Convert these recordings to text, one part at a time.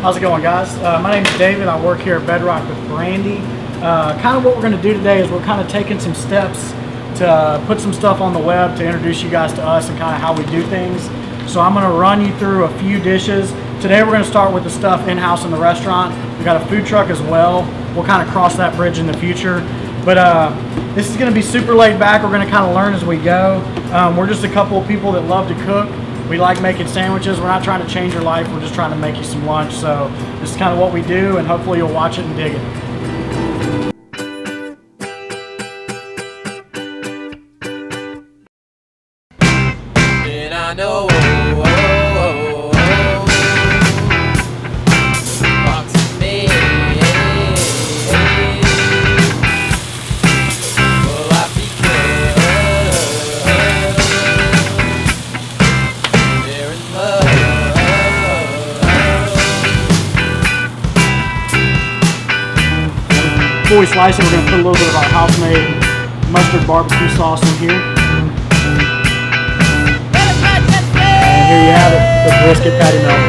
How's it going, guys? My name is David. I work here at Bedrock with Brandy. Kind of what we're going to do today is we're kind of taking some steps to put some stuff on the web to introduce you guys to us and kind of how we do things. So I'm going to run you through a few dishes. Today we're going to start with the stuff in-house in the restaurant. We've got a food truck as well. We'll kind of cross that bridge in the future. But this is going to be super laid back. We're going to kind of learn as we go. We're just a couple of people that love to cook. We like making sandwiches. We're not trying to change your life. We're just trying to make you some lunch. So this is kind of what we do, and hopefully you'll watch it and dig it. Before we slice it, we're going to put a little bit of our house-made mustard barbecue sauce in here. And here you have it, the brisket patty melt.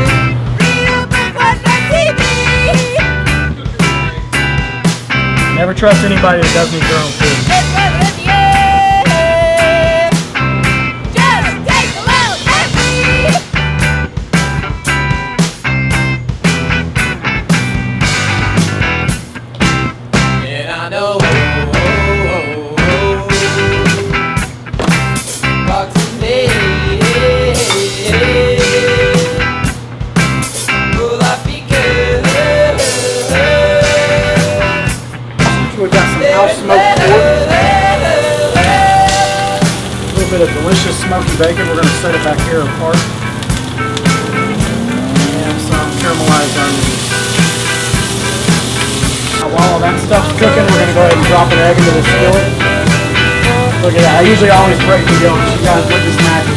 Never trust anybody that doesn't eat their own food. Delicious smoky bacon. We're going to set it back here apart. And some caramelized onions. Now, while all that stuff's cooking, we're going to go ahead and drop an egg into the skillet. Look at that. I usually always break the yolks. You guys witness magic.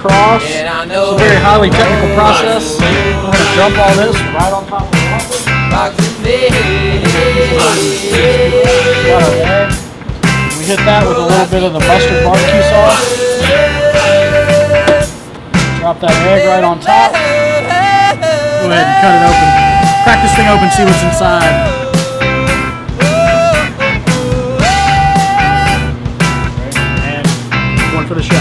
Cross. It's a very highly technical process. I'm going to jump all this right on top of the water. We hit that with a little bit of the mustard barbecue sauce. Drop that egg right on top. Go ahead and cut it open. Crack this thing open, see what's inside. And one for the show.